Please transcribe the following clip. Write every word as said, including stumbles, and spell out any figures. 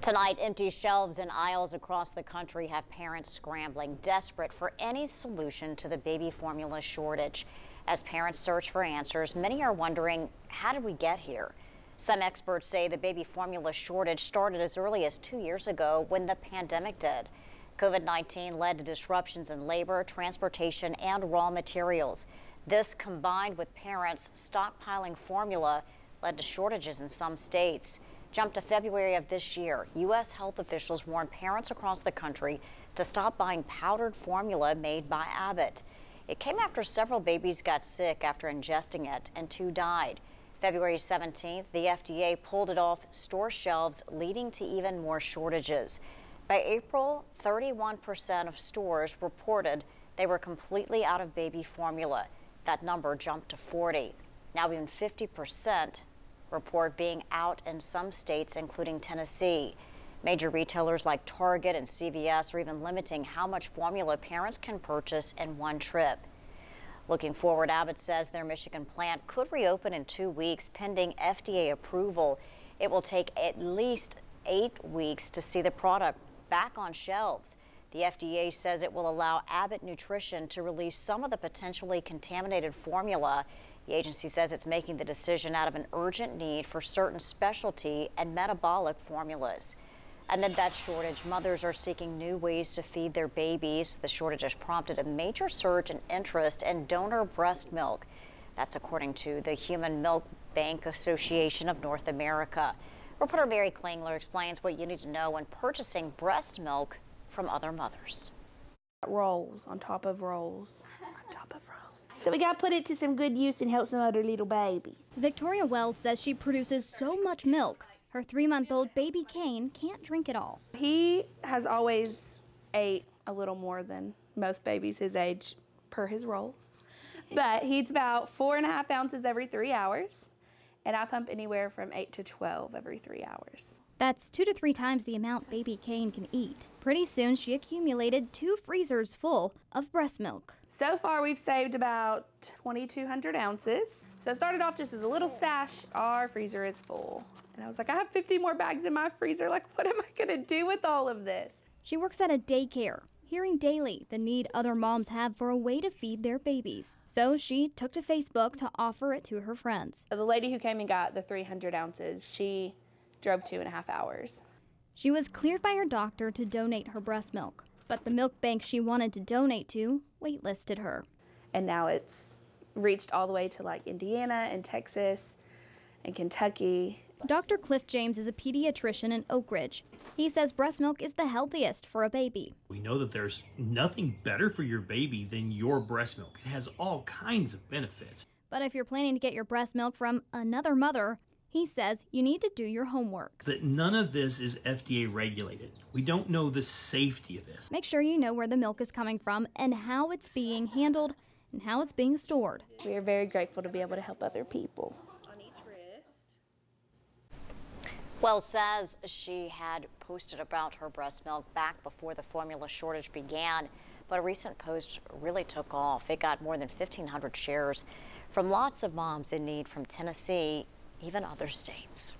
Tonight, empty shelves in aisles across the country have parents scrambling, desperate for any solution to the baby formula shortage. As parents search for answers, many are wondering, how did we get here? Some experts say the baby formula shortage started as early as two years ago when the pandemic did. COVID nineteen led to disruptions in labor, transportation, and raw materials. This, combined with parents stockpiling formula, led to shortages in some states. Jump to February of this year. U S health officials warned parents across the country to stop buying powdered formula made by Abbott. It came after several babies got sick after ingesting it and two died. February seventeenth, the F D A pulled it off store shelves, leading to even more shortages. By April, thirty-one percent of stores reported they were completely out of baby formula. That number jumped to forty. Now even fifty percent report being out in some states, including Tennessee. Major retailers like Target and C V S are even limiting how much formula parents can purchase in one trip. Looking forward, Abbott says their Michigan plant could reopen in two weeks pending F D A approval. It will take at least eight weeks to see the product back on shelves. The F D A says it will allow Abbott Nutrition to release some of the potentially contaminated formula. The agency says it's making the decision out of an urgent need for certain specialty and metabolic formulas. Amid that shortage, mothers are seeking new ways to feed their babies. The shortage has prompted a major surge in interest in donor breast milk. That's according to the Human Milk Bank Association of North America. Reporter Mary Klingler explains what you need to know when purchasing breast milk from other mothers. Rolls on top of rolls on top of rolls. So we got to put it to some good use and help some other little babies. Victoria Wells says she produces so much milk, her three-month-old baby Kane can't drink it all. He has always ate a little more than most babies his age per his rolls. But he's about four and a half ounces every three hours, and I pump anywhere from eight to twelve every three hours. That's two to three times the amount baby Kane can eat. Pretty soon, she accumulated two freezers full of breast milk. So far, we've saved about twenty-two hundred ounces. So it started off just as a little stash. Our freezer is full. And I was like, I have fifty more bags in my freezer. Like, what am I gonna do with all of this? She works at a daycare, hearing daily the need other moms have for a way to feed their babies. So she took to Facebook to offer it to her friends. The lady who came and got the three hundred ounces, she drove two and a half hours. She was cleared by her doctor to donate her breast milk, but the milk bank she wanted to donate to waitlisted her. And now it's reached all the way to like Indiana and Texas and Kentucky. Doctor Cliff James is a pediatrician in Oak Ridge. He says breast milk is the healthiest for a baby. We know that there's nothing better for your baby than your breast milk. It has all kinds of benefits. But if you're planning to get your breast milk from another mother, he says you need to do your homework. That none of this is F D A regulated. We don't know the safety of this. Make sure you know where the milk is coming from and how it's being handled and how it's being stored. We are very grateful to be able to help other people. On each wrist. Wells says she had posted about her breast milk back before the formula shortage began, but a recent post really took off. It got more than fifteen hundred shares from lots of moms in need from Tennessee, even other states.